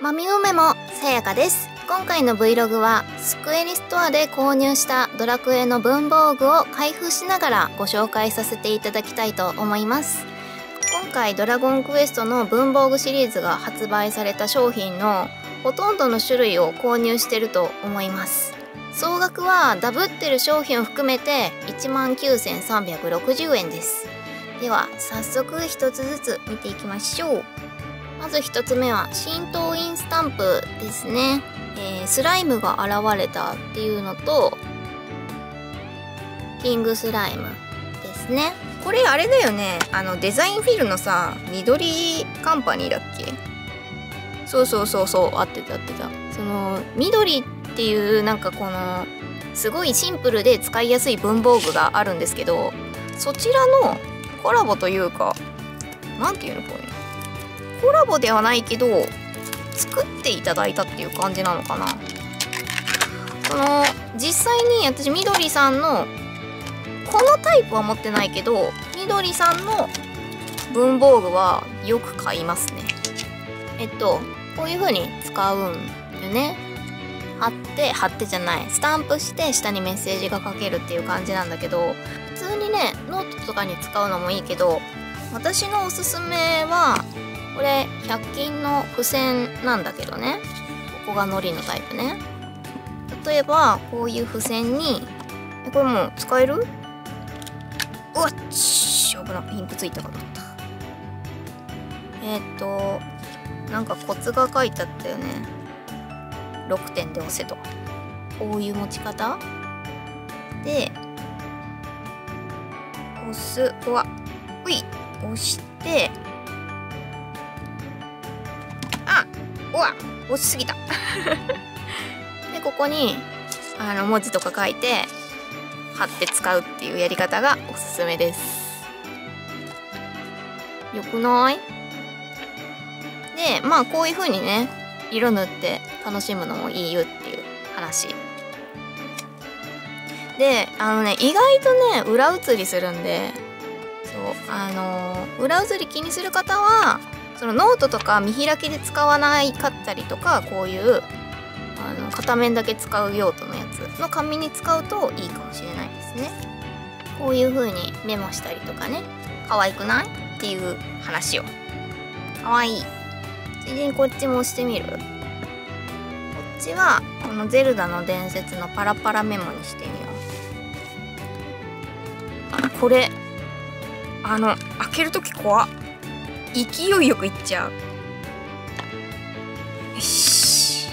まみうめもさやかです。今回の Vlog はスクエニストアで購入したドラクエの文房具を開封しながらご紹介させていただきたいと思います。今回ドラゴンクエストの文房具シリーズが発売された商品のほとんどの種類を購入してると思います。総額はダブってる商品を含めて 19,360 円です。では早速1つずつ見ていきましょう。まず1つ目は浸透インスタンプですね。スライムが現れたっていうのとキングスライムですね。これあれだよね、デザインフィルのさ、緑カンパニーだっけ。そうそうそうそう、合ってた合ってた。その緑っていうなんかこのすごいシンプルで使いやすい文房具があるんですけど、そちらのコラボというか、なんていうのこれ、コラボではないけど作っていただいたっていう感じなのかな。その実際に私みどりさんのこのタイプは持ってないけど、みどりさんの文房具はよく買いますね。こういう風に使うんよね。貼ってじゃない、スタンプして下にメッセージが書けるっていう感じなんだけど、普通にねノートとかに使うのもいいけど、私のおすすめはこれ100均の付箋なんだけどね、ここがのりのタイプね。例えばこういう付箋に、これもう使える？うわっちー、危な、ピンクついたかと思った。なんかコツが書いてあったよね。6点で押せと、こういう持ち方で押す。うわっ、うい、押して、うわ、押しすぎたでここに文字とか書いて貼って使うっていうやり方がおすすめです。よくない？でまあこういう風にね色塗って楽しむのもいいよっていう話で、意外とね裏写りするんで、そう裏写り気にする方はそのノートとか見開きで使わないかったりとか、こういう片面だけ使う用途のやつの紙に使うといいかもしれないですね。こういう風にメモしたりとかね、可愛くない？っていう話を。可愛い。ついでにこっちも押してみる。こっちはこのゼルダの伝説のパラパラメモにしてみよう。あ、これ開けるとき怖っ。勢いよくいっちゃう。よし。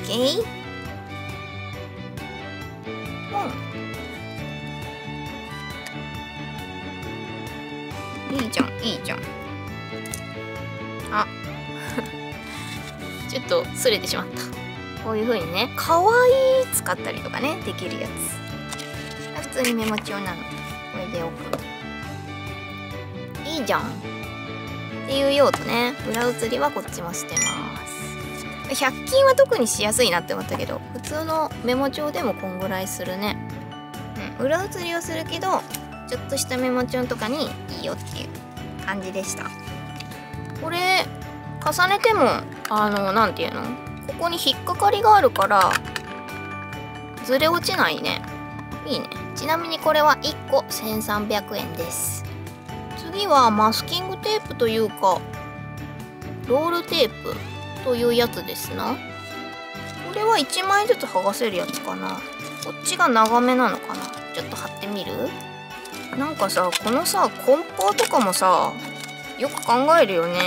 オッケー。うん。いいじゃん、いいじゃん。あ、ちょっと擦れてしまった。こういう風にね、可愛い使ったりとかね、できるやつ。普通にメモ帳なので、これでオープン。いいじゃんっていう用途ね。裏写りはこっちもしてます。100均は特にしやすいなって思ったけど、普通のメモ帳でもこんぐらいするね、うん、裏写りをするけどちょっとしたメモ帳とかにいいよっていう感じでした。これ重ねてもなんていうの、ここに引っかかりがあるからずれ落ちないね。いいね。ちなみにこれは1個1300円です。次はマスキングテープというかロールテープというやつですな。これは1枚ずつ剥がせるやつかな。こっちが長めなのかな。ちょっと貼ってみる。なんかさ、このさ梱包とかもさよく考えるよね。よ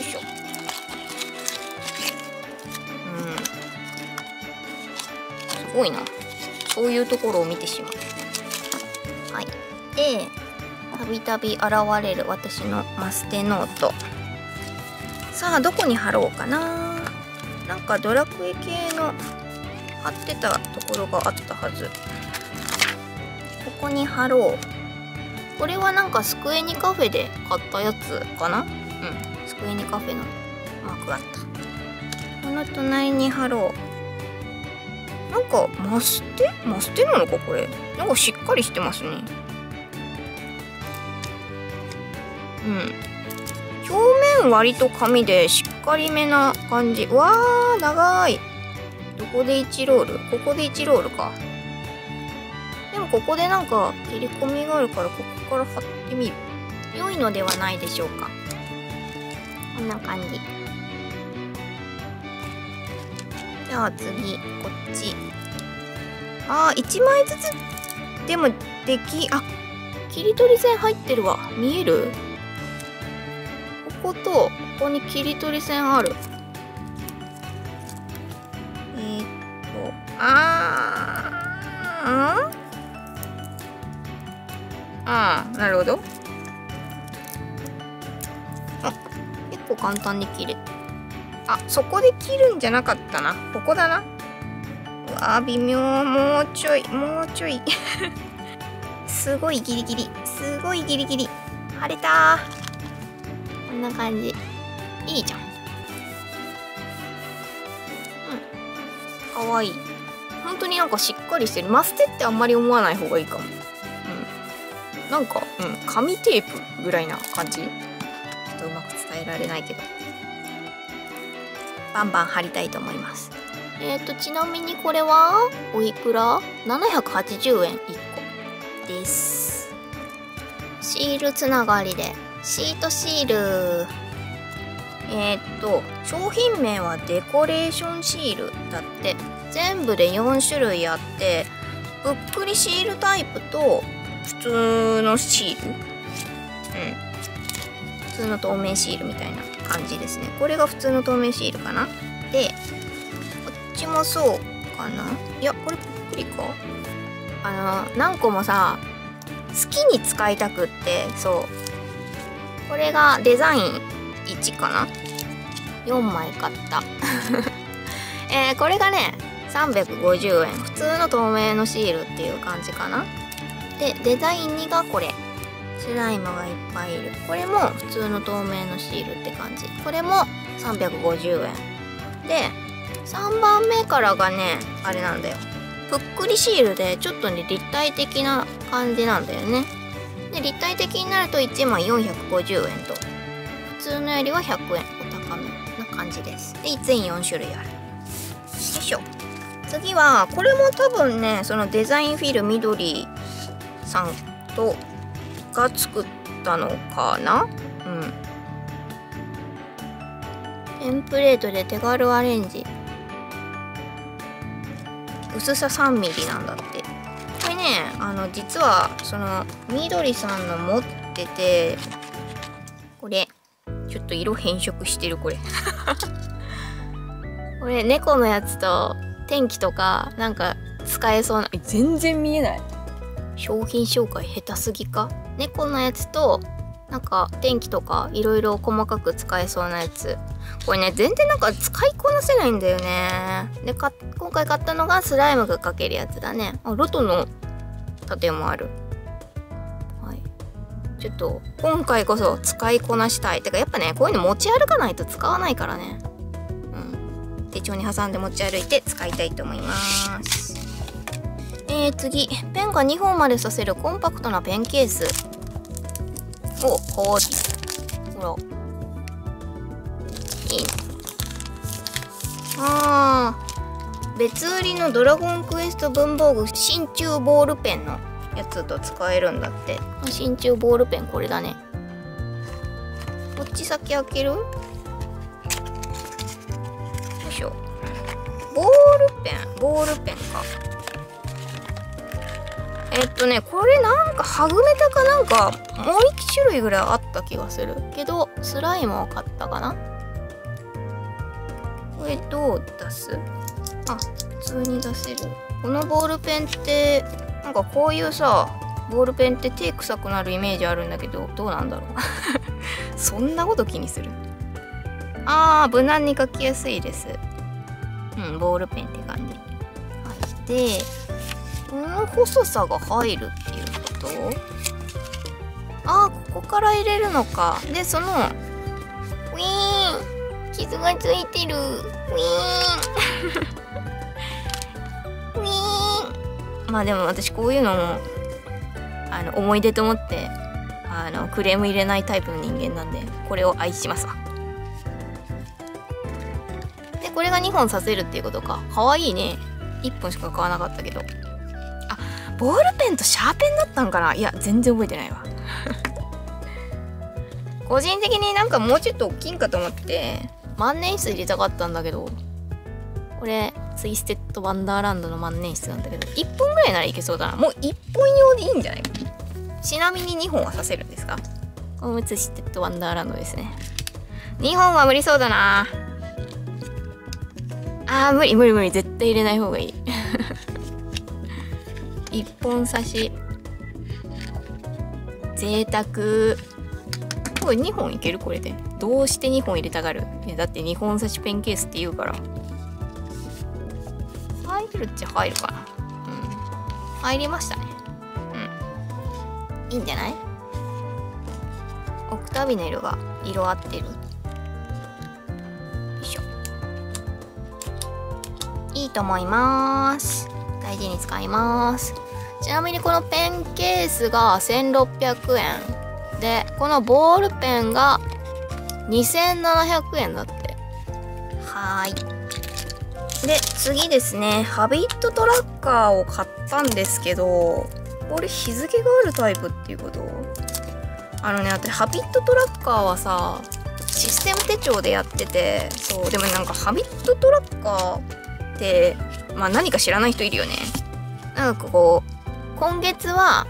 いしょ。うん、すごいな、そういうところを見てしまう。はい。でたびたび現れる私のマステノート、さあどこに貼ろうかな。なんかドラクエ系の貼ってたところがあったはず。ここに貼ろう。これはなんかスクエニカフェで買ったやつかな。うん、スクエニカフェのマークがあった。この隣に貼ろう。なんかマステなのかこれ。なんかしっかりしてますね。うん、表面割と紙でしっかりめな感じ。うわー、長い。どこで1ロール？ここで1ロールか。でもここでなんか切り込みがあるからここから貼ってみる。良いのではないでしょうか。こんな感じ。じゃあ次、こっち。あー、1枚ずつでもでき、あ、切り取り線入ってるわ。見える？こことここに切り取り線ある。ああ、なるほど。あ、結構簡単に切れ。あ、そこで切るんじゃなかったな。ここだな。うわー、微妙。もうちょい、もうちょい。すごいギリギリ。すごいギリギリ。晴れたー。こんな感じ。いいじゃん。うん。かわいい。本当になんかしっかりしてる。マステってあんまり思わない方がいいかも。うん。なんか、うん。紙テープぐらいな感じ。ちょっとうまく伝えられないけど。バンバン貼りたいと思います。ちなみにこれは、おいくら ?780 円1個です。シールつながりで。シートシール。商品名はデコレーションシールだって。全部で4種類あって、ぷっくりシールタイプと、普通のシール。うん。普通の透明シールみたいな感じですね。これが普通の透明シールかな。で、こっちもそうかな。いや、これぷっくりか。何個もさ、好きに使いたくって、そう。これがデザイン1かな ?4 枚買った、これがね350円。普通の透明のシールっていう感じかな。でデザイン2がこれ。スライムがいっぱいいる。これも普通の透明のシールって感じ。これも350円で、3番目からがねあれなんだよ。ぷっくりシールでちょっとね立体的な感じなんだよね。で立体的になると1枚450円と普通のよりは100円お高めな感じです。で4種類ある。よいしょ。次はこれも多分ねそのデザインフィルみどりさんとが作ったのかな。うん。テンプレートで手軽アレンジ。薄さ3ミリなんだって。実はそのみどりさんの持ってて、これちょっと色変色してるこれこれ猫のやつと天気とかなんか使えそうな。全然見えない。商品紹介下手すぎか。猫のやつとなんか天気とかいろいろ細かく使えそうなやつ。これね全然なんか使いこなせないんだよね。で今回買ったのがスライムがかけるやつだね。あ、ロトの盾もある。はい、ちょっと今回こそ使いこなしたい。てかやっぱねこういうの持ち歩かないと使わないからね。うん、手帳に挟んで持ち歩いて使いたいと思います。次、ペンが2本までさせるコンパクトなペンケースをこう。ほら。いいね。ああ。別売りのドラゴンクエスト文房具真鍮ボールペンのやつと使えるんだって。真鍮ボールペンこれだね。こっち先開ける？よいしょ。ボールペンか。これなんかはぐれたかなんかもう1種類ぐらいあった気がするけど、スライムを買ったかな。これどう出す？あ、普通に出せる。このボールペンってなんかこういうさボールペンって手臭くなるイメージあるんだけどどうなんだろうそんなこと気にする？ああ、無難に書きやすいです。うん、ボールペンって感じ。はい、でこの細さが入るっていうこと？ああ、ここから入れるのか。でそのウィーン傷がついてる。ウィーンまあでも私こういうのも思い出と思ってクレーム入れないタイプの人間なんで、これを愛しますわ。でこれが2本刺せるっていうことか。かわいいね。1本しか買わなかったけど。あ、ボールペンとシャーペンだったんかな。いや全然覚えてないわ個人的になんかもうちょっと大きいんかと思って万年筆入れたかったんだけど、これツイステッドワンダーランドの万年筆なんだけど、1本ぐらいならいけそうだな。もう1本用でいいんじゃないか。ちなみに2本は刺せるんですか。このツイステッドワンダーランドですね。2本は無理そうだな。あー無理無理無理、絶対入れない方がいい1本刺し贅沢。これ2本いける。これでどうして2本入れたがる。いやだって2本刺しペンケースって言うから、入るっちゃ入るかな。うん、入りましたね。うん、いいんじゃない。オクタービネルが色合ってる。よいしょ。いいと思います。大事に使います。ちなみにこのペンケースが1600円で、このボールペンが2700円だって。はーい。で次ですね、ハビットトラッカーを買ったんですけど、これ日付があるタイプっていうこと。私ハビットトラッカーはさシステム手帳でやってて、そうでもなんかハビットトラッカーって、まあ、何か知らない人いるよね。なんかこう今月は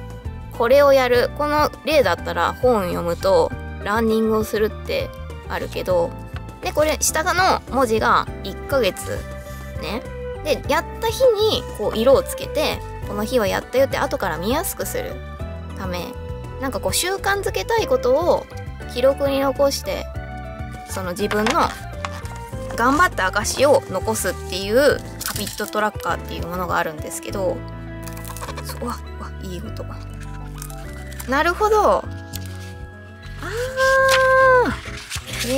これをやる、この例だったら本読むとランニングをするってあるけど、でこれ下の文字が1ヶ月。ね、でやった日にこう色をつけて、この日はやったよって後から見やすくするため、なんかこう習慣づけたいことを記録に残して、その自分の頑張った証を残すっていうハビットトラッカーっていうものがあるんですけど、うわうわいい音。なるほど。あーへ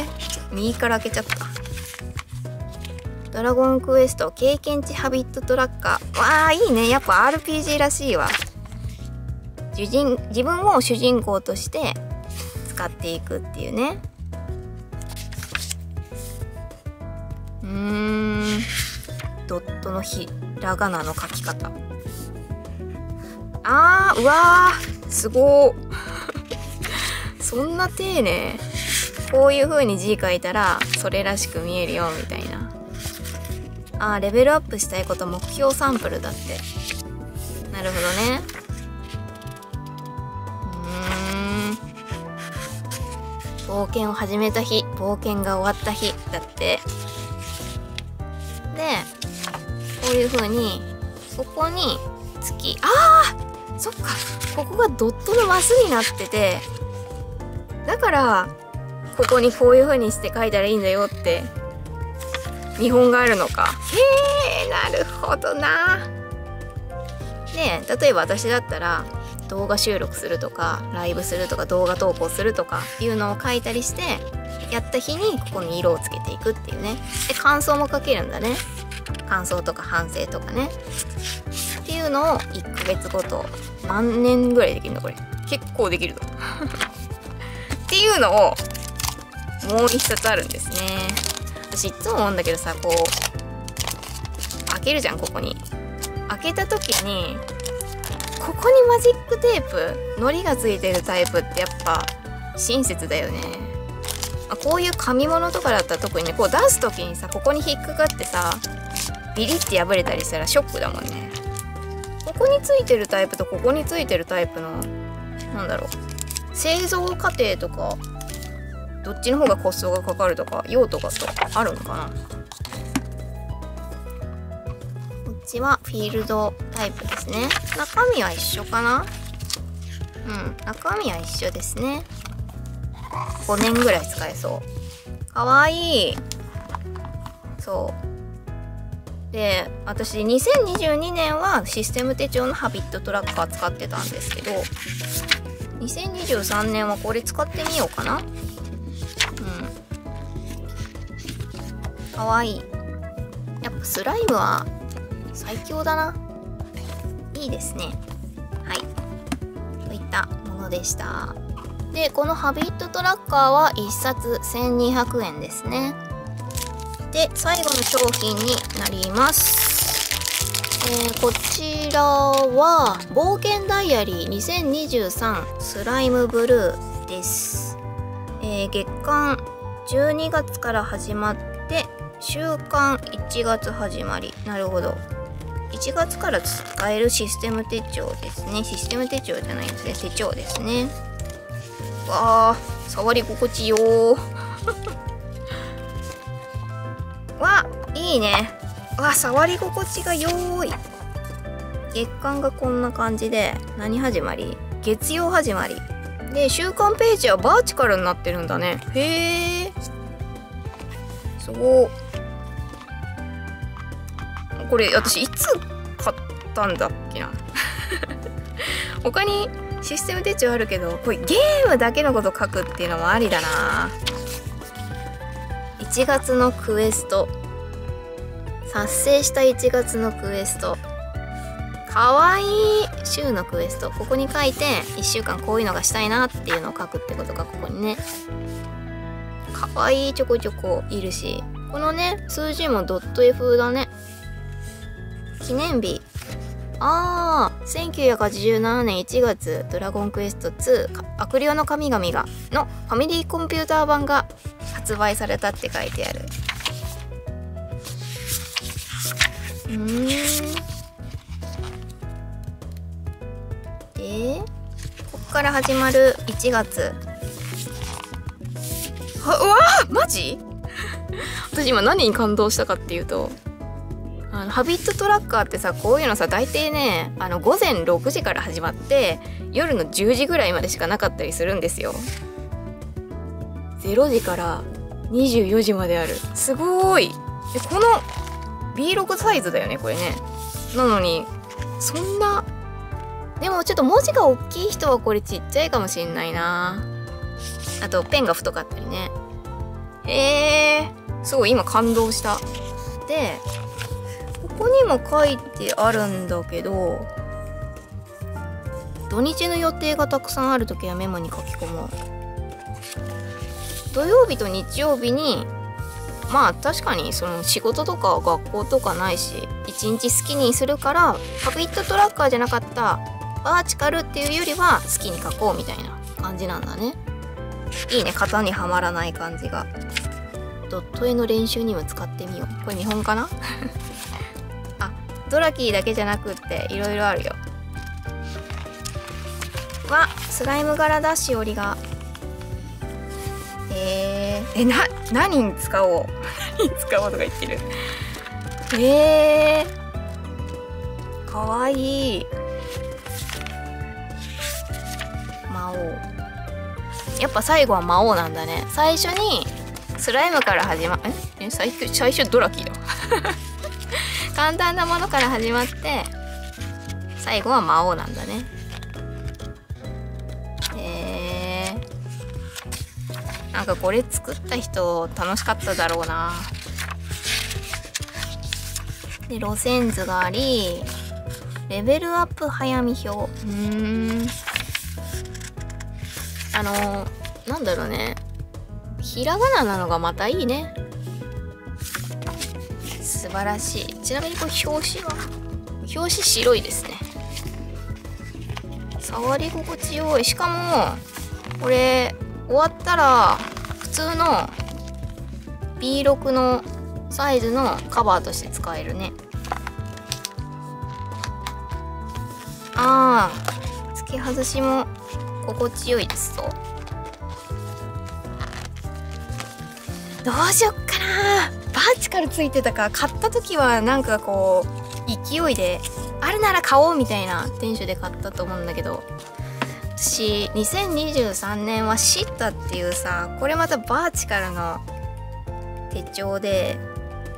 え、右から開けちゃった。ドラゴンクエスト経験値ハビットトラッカー。わあいいね。やっぱ RPG らしいわ。自分を主人公として使っていくっていうね。ドットのひらがなの書き方。あーうわーすごーそんな丁寧。こういう風に字書いたらそれらしく見えるよみたいな。あ、レベルアップしたいこと目標サンプルだって。なるほどね。冒険を始めた日、冒険が終わった日だって。でこういう風にここに月、あーそっか、ここがドットのマスになってて、だからここにこういう風にして書いたらいいんだよって見本があるのか。へえ、なるほどな。で例えば私だったら動画収録するとかライブするとか動画投稿するとかいうのを書いたりして、やった日にここに色をつけていくっていうね。で感想も書けるんだね。感想とか反省とかねっていうのを1ヶ月ごと。何年ぐらいできるのこれ。結構できるぞっていうのをもう一冊あるんですね。私いつも思うんだけどさ、こう開けるじゃん。ここに開けた時にここにマジックテープのりがついてるタイプってやっぱ親切だよね。こういう紙物とかだったら特にね、こう出す時にさここに引っかかってさビリって破れたりしたらショックだもんね。ここについてるタイプとここについてるタイプのなんだろう、製造過程とかどっちの方がコストがかかるとか用途があるのかな。こっちはフィールドタイプですね。中身は一緒かな。うん、中身は一緒ですね。5年ぐらい使えそう。かわいい。そう。で、私2022年はシステム手帳のハビットトラッカー使ってたんですけど、2023年はこれ使ってみようかな。かわいい。やっぱスライムは最強だな。いいですね。はい。といったもののでした。で、このハビットトラッカーは1冊1200円ですね。で、最後の商品になります。こちらは、冒険ダイアリー2023スライムブルーです。月間12月から始まって、週間1月始まり。なるほど。1月から使えるシステム手帳ですね。システム手帳じゃないんですね。手帳ですね。わあ、触り心地よー。わ、いいね。わ、触り心地がよーい。月間がこんな感じで、何始まり？月曜始まり。で、週間ページはバーチカルになってるんだね。へえ。すごー。これ私いつ買ったんだっけな他にシステム手帳あるけど、これゲームだけのこと書くっていうのもありだな。1月のクエスト、達成した1月のクエスト、かわいい週のクエスト、ここに書いて1週間こういうのがしたいなっていうのを書くってことがここにね。かわいいちょこちょこいるし、このね数字もドット絵風だね。記念日、ああ1987年1月「ドラゴンクエスト2悪霊の神々が」のファミリーコンピューター版が発売されたって書いてある。でこっから始まる1月は、うわーマジ私今何に感動したかっていうと。ハビットトラッカーってさ、こういうのさ大抵ね午前6時から始まって夜の10時ぐらいまでしかなかったりするんですよ。0時から24時まである。すごーい。でこの B6 サイズだよねこれね。なのにそんな、でもちょっと文字が大きい人はこれちっちゃいかもしんないな。あとペンが太かったりね。すごい今感動した。でここにも書いてあるんだけど、土日の予定がたくさんある時はメモに書き込もう。土曜日と日曜日にまあ確かにその仕事とか学校とかないし一日好きにするから、ハビットトラッカーじゃなかったバーチカルっていうよりは好きに書こうみたいな感じなんだね。いいね、型にはまらない感じが。ドット絵の練習にも使ってみよう。これ見本かなドラキーだけじゃなくっていろいろあるよ。わっ、スライム柄だしおりが。何に使おう何に使おうとか言ってる。かわいい。魔王、やっぱ最後は魔王なんだね。最初にスライムから始まえ最初ドラキーだ簡単なものから始まって最後は魔王なんだね。なんかこれ作った人楽しかっただろうな。で路線図があり、レベルアップ早見表。なんだろうね、ひらがななのがまたいいね。素晴らしい。ちなみにこれ表紙は白いですね。触り心地よい。しかもこれ終わったら普通の B6 のサイズのカバーとして使えるね。ああ、付け外しも心地よいですと。どうしよっかなー。バーチカルついてたから買った時はなんかこう勢いであるなら買おうみたいなテンションで買ったと思うんだけど、私2023年はシッタっていうさ、これまたバーチカルの手帳で、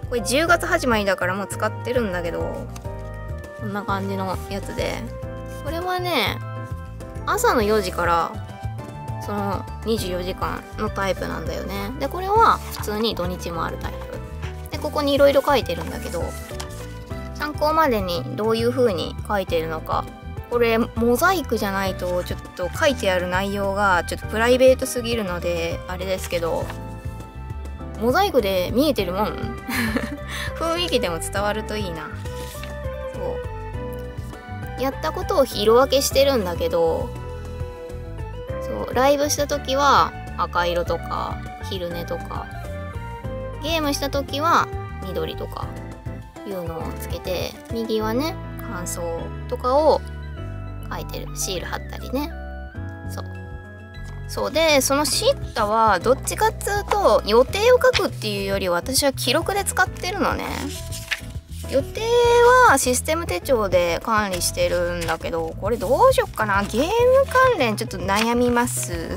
これ10月始まりだからもう使ってるんだけど、こんな感じのやつで、これはね朝の4時からその24時間のタイプなんだよね。でこれは普通に土日もあるタイプで、ここにいろいろ書いてるんだけど、参考までにどういう風に書いてるのか、これモザイクじゃないとちょっ書いてある内容がちょっとプライベートすぎるのであれですけど、モザイクで見えてるもん雰囲気でも伝わるといいな。そうやったことを色分けしてるんだけど、そうライブした時は赤色とか昼寝とか、ゲームした時は緑とかいうのをつけて、右はね感想とかを書いてる、シール貼ったりね。そうで、そのシッタはどっちかっつうと予定を書くっていうより私は記録で使ってるのね。予定はシステム手帳で管理してるんだけど、これどうしよっかな。ゲーム関連ちょっと悩みます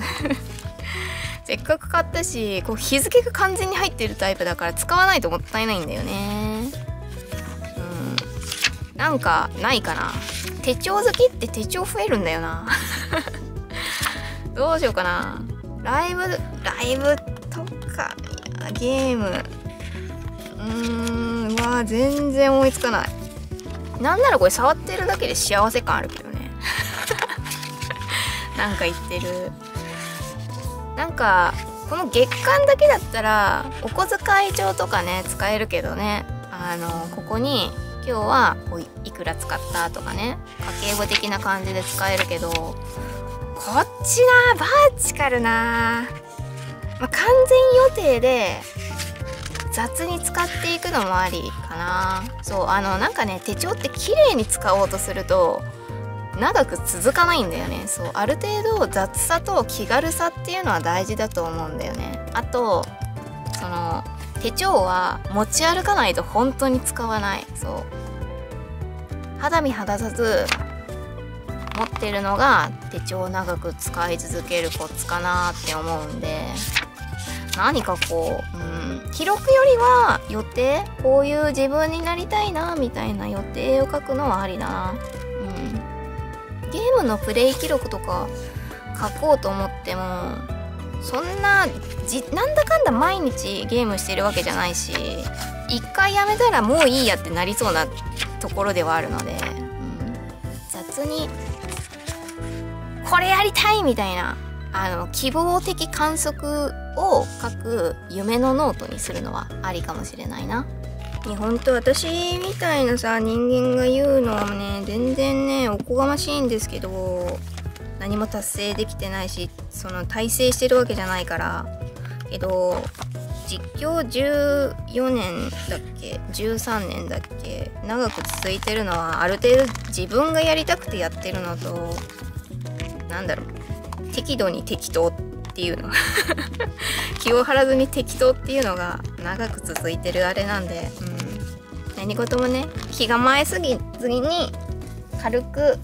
せっかく買ったし、こう日付が完全に入ってるタイプだから使わないともったいないんだよね。うん、なんかないかな。手帳好きって手帳増えるんだよなどうしようかな。ライブとかゲーム、わ全然思いつかない。なんならこれ触ってるだけで幸せ感あるけどねなんか言ってる。なんかこの月間だけだったらお小遣い帳とかね使えるけどね、ここに今日はこういくら使ったとかね、家計簿的な感じで使えるけど、こっちなバーチカルな、まあ、完全予定で雑に使っていくのもありかな。そうなんかね、手帳って綺麗に使おうとすると長く続かないんだよね。そうある程度雑さと気軽さっていうのは大事だと思うんだよね。あとその手帳は持ち歩かないと本当に使わない。そう肌身離さず持ってるのが手帳を長く使い続けるコツかなって思うんで、何かこう、記録よりは予定、こういう自分になりたいなみたいな予定を書くのはありだな。ゲームのプレイ記録とか書こうと思っても、そんななんだかんだ毎日ゲームしてるわけじゃないし、一回やめたらもういいやってなりそうなところではあるので、雑にこれやりたいみたいな希望的観測を書く夢のノートにするのはありかもしれないな。本当私みたいなさ人間が言うのはね全然ねおこがましいんですけど、何も達成できてないし、その大成してるわけじゃないから。けど実況14年だっけ13年だっけ、長く続いてるのはある程度自分がやりたくてやってるのと、なんだろう、適度に適当っていうの気を張らずに適当っていうのが長く続いてるあれなんで、何事もね気構えすぎずに軽く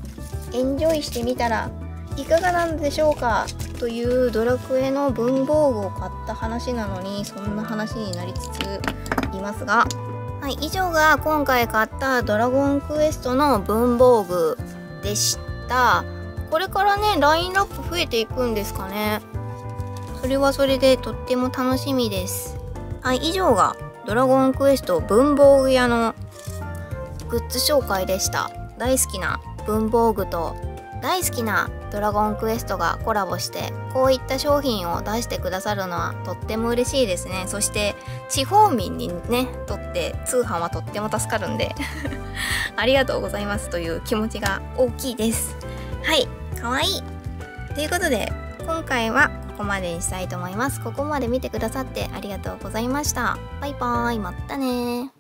エンジョイしてみたらいかがなんでしょうかという、ドラクエの文房具を買った話なのにそんな話になりつついますが、はい、以上が今回買ったドラゴンクエストの文房具でした。これからねラインナップ増えていくんですかね。それはそれでとっても楽しみです。はい、以上がドラゴンクエスト文房具屋のグッズ紹介でした。大好きな文房具と大好きなドラゴンクエストがコラボしてこういった商品を出してくださるのはとっても嬉しいですね。そして地方民にねとって通販はとっても助かるんでありがとうございますという気持ちが大きいです。はい、かわいいということで今回はここまでにしたいと思います。ここまで見てくださってありがとうございました。バイバーイ、まったねー。